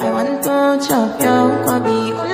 Lại oán ta chả kéo qua vì